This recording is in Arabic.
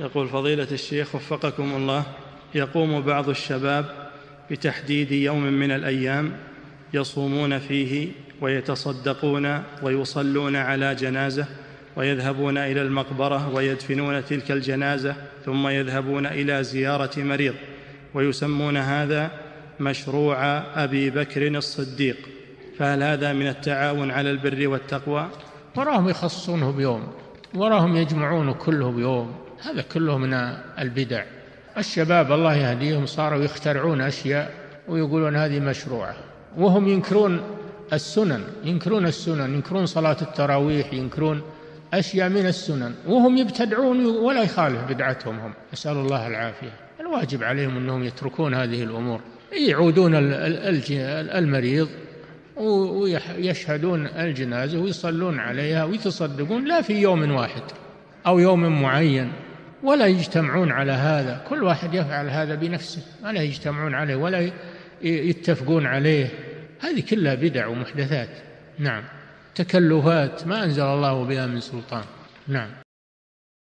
يقول فضيلة الشيخ وفقكم الله، يقوم بعض الشباب بتحديد يوم من الأيام يصومون فيه ويتصدقون ويصلون على جنازة ويذهبون إلى المقبرة ويدفنون تلك الجنازة، ثم يذهبون إلى زيارة مريض، ويسمون هذا مشروع أبي بكر الصديق، فهل هذا من التعاون على البر والتقوى؟ وراهم يخصونه بيوم، وراهم يجمعونه كله بيوم، هذا كله من البدع. الشباب الله يهديهم صاروا يخترعون أشياء ويقولون هذه مشروعة، وهم ينكرون السنن، ينكرون صلاة التراويح، ينكرون أشياء من السنن، وهم يبتدعون ولا يخالف بدعتهم هم، نسأل الله العافية. الواجب عليهم أنهم يتركون هذه الأمور، يعودون المريض ويشهدون الجنازة ويصلون عليها ويتصدقون، لا في يوم واحد أو يوم معين، ولا يجتمعون على هذا، كل واحد يفعل هذا بنفسه، ولا يجتمعون عليه ولا يتفقون عليه، هذه كلها بدع ومحدثات، نعم، تكلفات ما أنزل الله بها من سلطان، نعم.